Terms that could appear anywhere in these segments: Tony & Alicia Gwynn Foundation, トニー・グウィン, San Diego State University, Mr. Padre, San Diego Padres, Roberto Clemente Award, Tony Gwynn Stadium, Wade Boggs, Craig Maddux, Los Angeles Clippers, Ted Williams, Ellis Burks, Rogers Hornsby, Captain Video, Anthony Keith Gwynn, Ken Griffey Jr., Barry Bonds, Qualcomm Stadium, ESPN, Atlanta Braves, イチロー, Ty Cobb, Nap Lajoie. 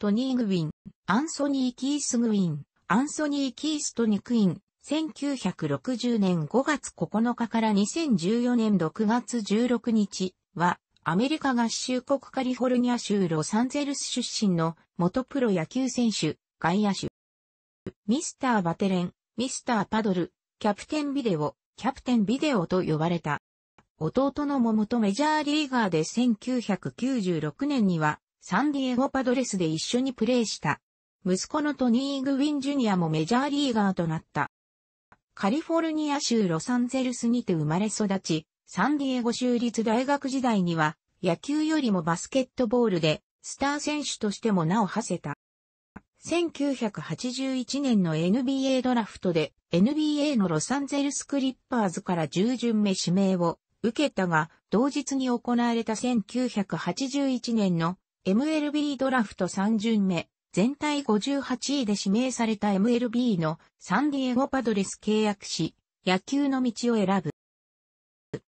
トニー・グウィン、アンソニー・キース・グウィン、アンソニー・キースト・ニクイン、1960年5月9日から2014年6月16日は、アメリカ合衆国カリフォルニア州ロサンゼルス出身の元プロ野球選手、外野手。ミスター・バテレン、ミスター・パドル、キャプテンビデオ、キャプテンビデオと呼ばれた。弟のも元メジャーリーガーで1996年には、サンディエゴパドレスで一緒にプレーした。息子のトニー・グウィン・ジュニアもメジャーリーガーとなった。カリフォルニア州ロサンゼルスにて生まれ育ち、サンディエゴ州立大学時代には野球よりもバスケットボールでスター選手としても名を馳せた。1981年の NBA ドラフトで NBA のロサンゼルスクリッパーズから10巡目指名を受けたが、同日に行われた1981年の MLB ドラフト3巡目、全体58位で指名された MLB のサンディエゴパドレス契約し、野球の道を選ぶ。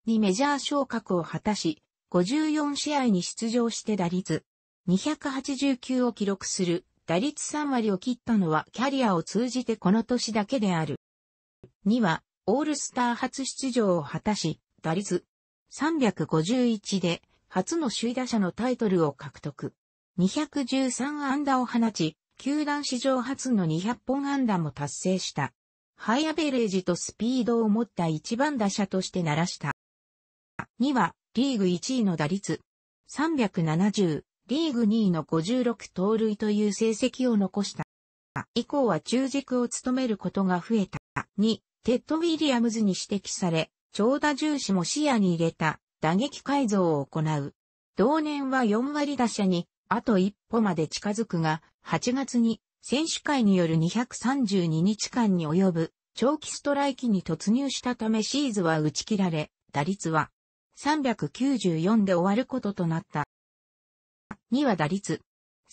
にメジャー昇格を果たし、54試合に出場して打率289を記録する、打率3割を切ったのはキャリアを通じてこの年だけである。には、オールスター初出場を果たし、打率351で初の首位打者のタイトルを獲得。213安打を放ち、球団史上初の200本安打も達成した。ハイアベレージとスピードを持った1番打者として鳴らした。2はリーグ1位の打率370、リーグ2位の56盗塁という成績を残した。以降は中軸を務めることが増えた。2、テッド・ウィリアムズに指摘され、長打重視も視野に入れた打撃改造を行う。同年は4割打者にあと一歩まで近づくが、8月に選手会による232日間に及ぶ長期ストライキに突入したためシーズンは打ち切られ、打率は394で終わることとなった。2は打率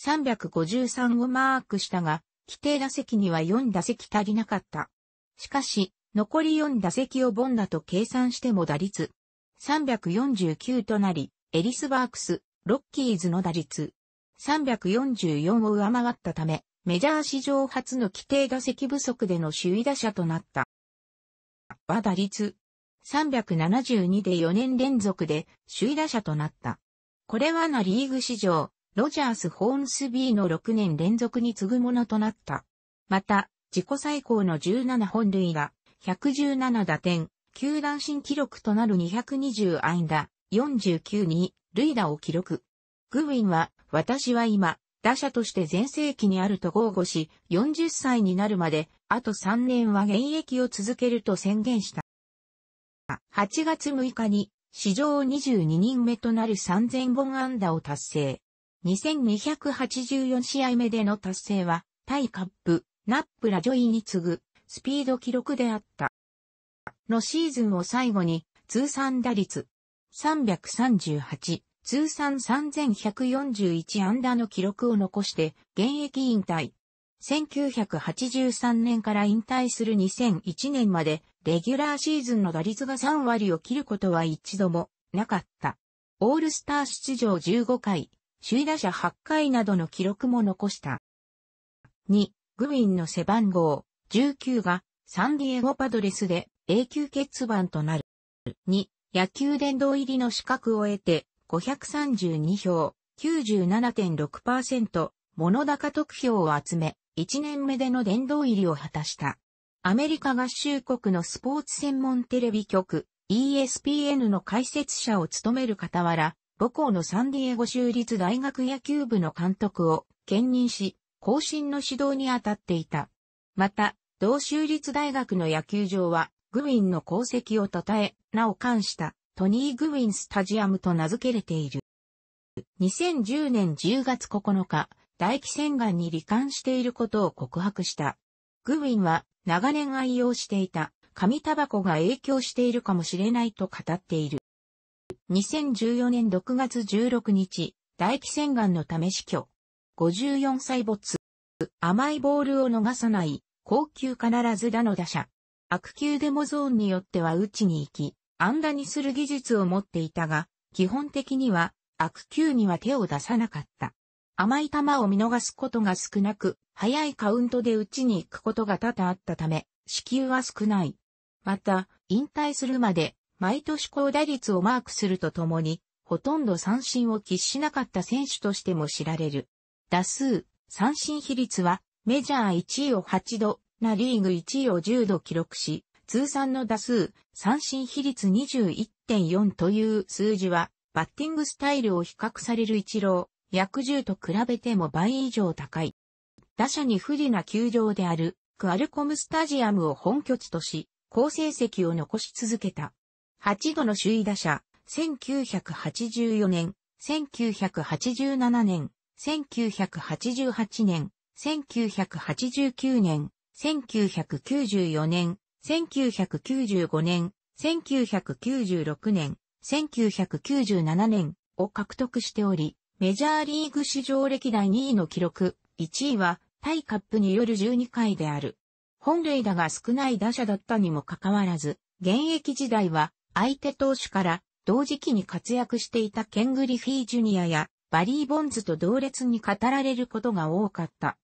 353をマークしたが、規定打席には4打席足りなかった。しかし、残り4打席を凡打と計算しても打率349となり、エリスバークス、ロッキーズの打率344を上回ったため、メジャー史上初の規定打席不足での首位打者となった。は打率372で4年連続で首位打者となった。これはナリーグ史上、ロジャース・ホーンスビーの6年連続に次ぐものとなった。また、自己最高の17本塁打。117打点、球団新記録となる220安打、49に塁打を記録。グウィンは、私は今、打者として全盛期にあると豪語し、40歳になるまで、あと3年は現役を続けると宣言した。8月6日に、史上22人目となる3000本安打を達成。2284試合目での達成は、タイ・カップ、ナップラ・ジョイに次ぐ。スピード記録であった。のシーズンを最後に、通算打率338、通算3141安打の記録を残して、現役引退。1983年から引退する2001年まで、レギュラーシーズンの打率が3割を切ることは一度もなかった。オールスター出場15回、首位打者8回などの記録も残した。2、グウィンの背番号。19がサンディエゴパドレスで永久欠番となる。2、野球殿堂入りの資格を得て532票、97.6%、物高得票を集め、1年目での殿堂入りを果たした。アメリカ合衆国のスポーツ専門テレビ局 ESPN の解説者を務める傍ら、母校のサンディエゴ州立大学野球部の監督を兼任し、後進の指導に当たっていた。また、同州立大学の野球場は、グウィンの功績を称え、名を冠した、トニー・グウィン・スタジアムと名付けれている。2010年10月9日、大気腺がんに罹患していることを告白した。グウィンは、長年愛用していた、紙タバコが影響しているかもしれないと語っている。2014年6月16日、大気腺がんのため死去。54歳没。甘いボールを逃さない、高級必ず打の打者。悪球でもゾーンによっては打ちに行き、安打にする技術を持っていたが、基本的には悪球には手を出さなかった。甘い球を見逃すことが少なく、早いカウントで打ちに行くことが多々あったため、四球は少ない。また、引退するまで、毎年高打率をマークするとともに、ほとんど三振を喫しなかった選手としても知られる。打数、三振比率は、メジャー1位を8度、ナ・リーグ1位を10度記録し、通算の打数、三振比率 21.4 という数字は、バッティングスタイルを比較されるイチロー。約10と比べても倍以上高い。打者に不利な球場であるクアルコムスタジアムを本拠地とし、好成績を残し続けた。8度の首位打者、1984年、1987年、1988年、1989年、1994年、1995年、1996年、1997年を獲得しており、メジャーリーグ史上歴代2位の記録、1位はタイカップによる12回である。本塁打が少ない打者だったにもかかわらず、現役時代は相手投手から同時期に活躍していたケン・グリフィー・ジュニアやバリー・ボンズと同列に語られることが多かった。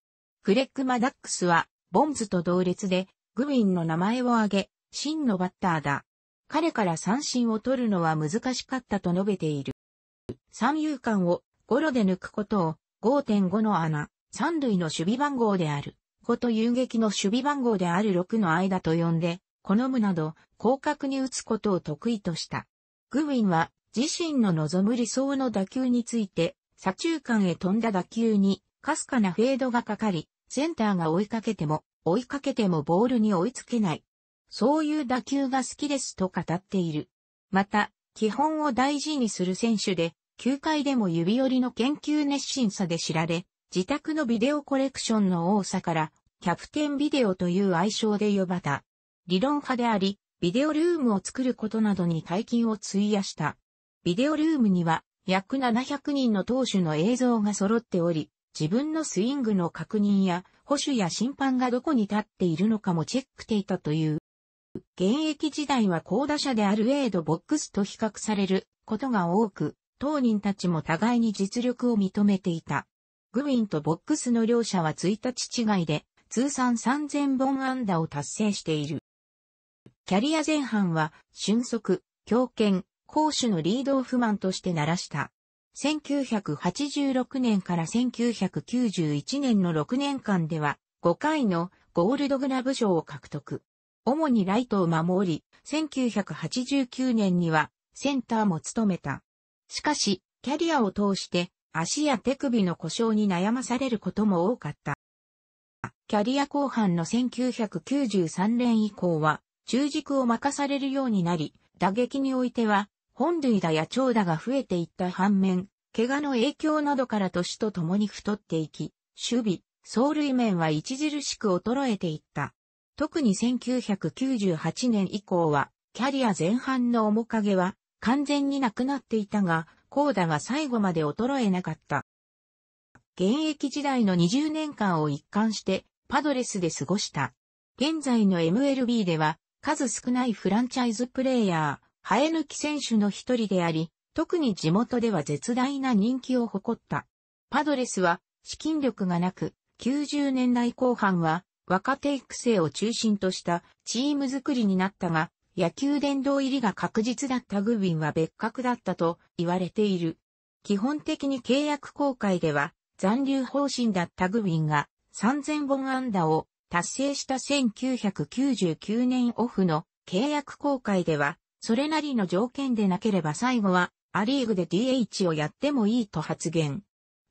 クレッグ・マダックスはボンズと同列でグウィンの名前を挙げ、真のバッターだ。彼から三振を取るのは難しかったと述べている。三遊間をゴロで抜くことを 5.5 の穴、三塁の守備番号である5と遊撃の守備番号である6の間と呼んで、好むなど、広角に打つことを得意とした。グウィンは自身の望む理想の打球について、左中間へ飛んだ打球に、かすかなフェードがかかり、センターが追いかけてもボールに追いつけない。そういう打球が好きですと語っている。また、基本を大事にする選手で、球界でも指折りの研究熱心さで知られ、自宅のビデオコレクションの多さから、キャプテンビデオという愛称で呼ばれた。理論派であり、ビデオルームを作ることなどに大金を費やした。ビデオルームには、約700人の投手の映像が揃っており、自分のスイングの確認や、捕手や審判がどこに立っているのかもチェックしていたという。現役時代は好打者であるウェイド・ボックスと比較されることが多く、当人たちも互いに実力を認めていた。グウィンとボックスの両者は1日違いで通算3000本安打を達成している。キャリア前半は俊足、強肩、攻守のリードオフマンとして鳴らした。1986年から1991年の6年間では5回のゴールドグラブ賞を獲得。主にライトを守り、1989年にはセンターも務めた。しかし、キャリアを通して足や手首の故障に悩まされることも多かった。キャリア後半の1993年以降は中軸を任されるようになり、打撃においては本塁打や長打が増えていった反面、怪我の影響などから年とともに太っていき、守備、走塁面は著しく衰えていった。特に1998年以降は、キャリア前半の面影は、完全になくなっていたが、好打が最後まで衰えなかった。現役時代の20年間を一貫してパドレスで過ごした。現在の MLB では数少ないフランチャイズプレイヤー、生え抜き選手の一人であり、特に地元では絶大な人気を誇った。パドレスは資金力がなく、90年代後半は若手育成を中心としたチーム作りになったが、野球殿堂入りが確実だったグウィンは別格だったと言われている。基本的に契約更改では残留方針だったグウィンが3000本安打を達成した1999年オフの契約更改ではそれなりの条件でなければ最後はアリーグで DH をやってもいいと発言。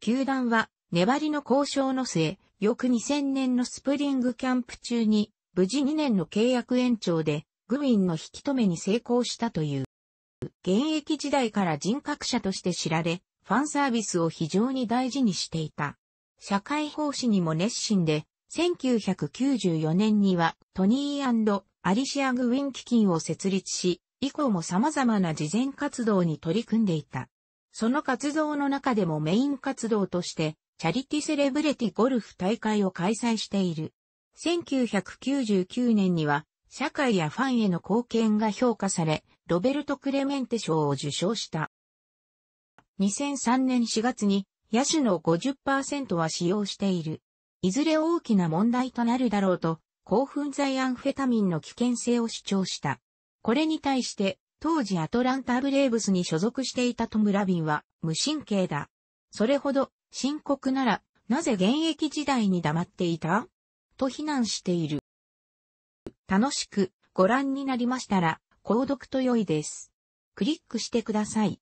球団は粘りの交渉の末、翌2000年のスプリングキャンプ中に無事2年の契約延長でグウィンの引き止めに成功したという。現役時代から人格者として知られ、ファンサービスを非常に大事にしていた。社会奉仕にも熱心で、1994年にはトニー&アリシア・グウィン基金を設立し、以降も様々な慈善活動に取り組んでいた。その活動の中でもメイン活動として、チャリティセレブレティゴルフ大会を開催している。1999年には、社会やファンへの貢献が評価され、ロベルト・クレメンテ賞を受賞した。2003年4月に野手の 50% は使用している。いずれ大きな問題となるだろうと、興奮剤アンフェタミンの危険性を主張した。これに対して、当時アトランタブレーブスに所属していたトム・ラビンは、無神経だ。それほど深刻なら、なぜ現役時代に黙っていた？と非難している。楽しくご覧になりましたら、購読と良いです。クリックしてください。